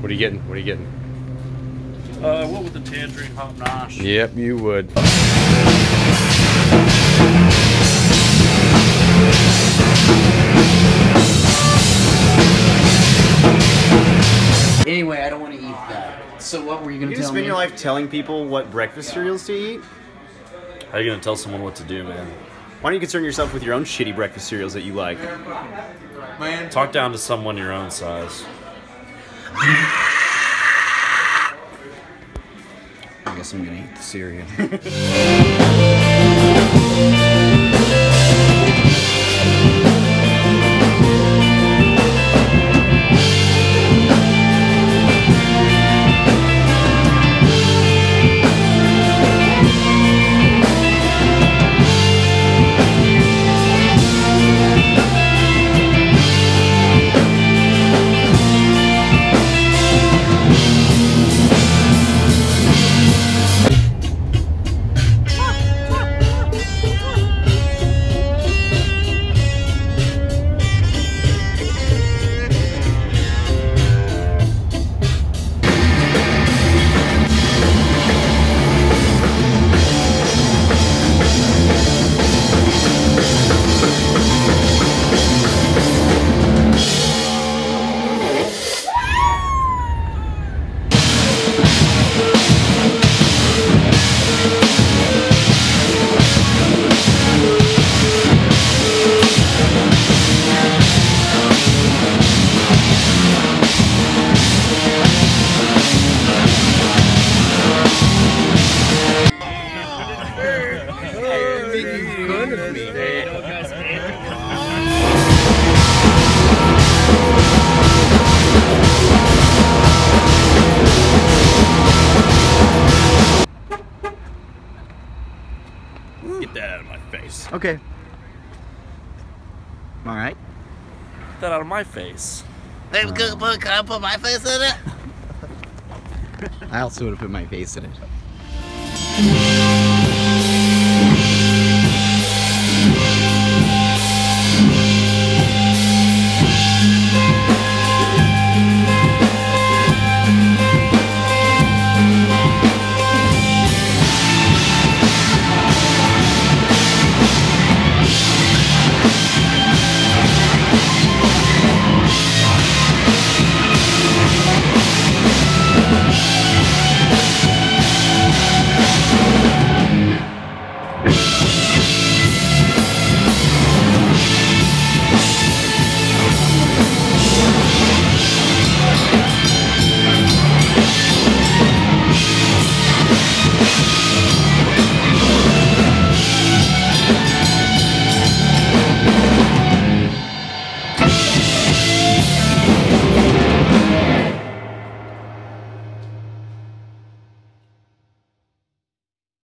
What are you getting? What are you getting? What would the tangerine hot nosh? Yep, you would. Anyway, I don't want to eat that. So what were you going to tell me? You spend your life telling people what breakfast cereals to eat? How are you going to tell someone what to do, man? Why don't you concern yourself with your own shitty breakfast cereals that you like? Man. Talk down to someone your own size. I guess I'm gonna eat the cereal. Get that out of my face. Okay. All right. Get that out of my face. Can I put my face in it? I also would have put my face in it.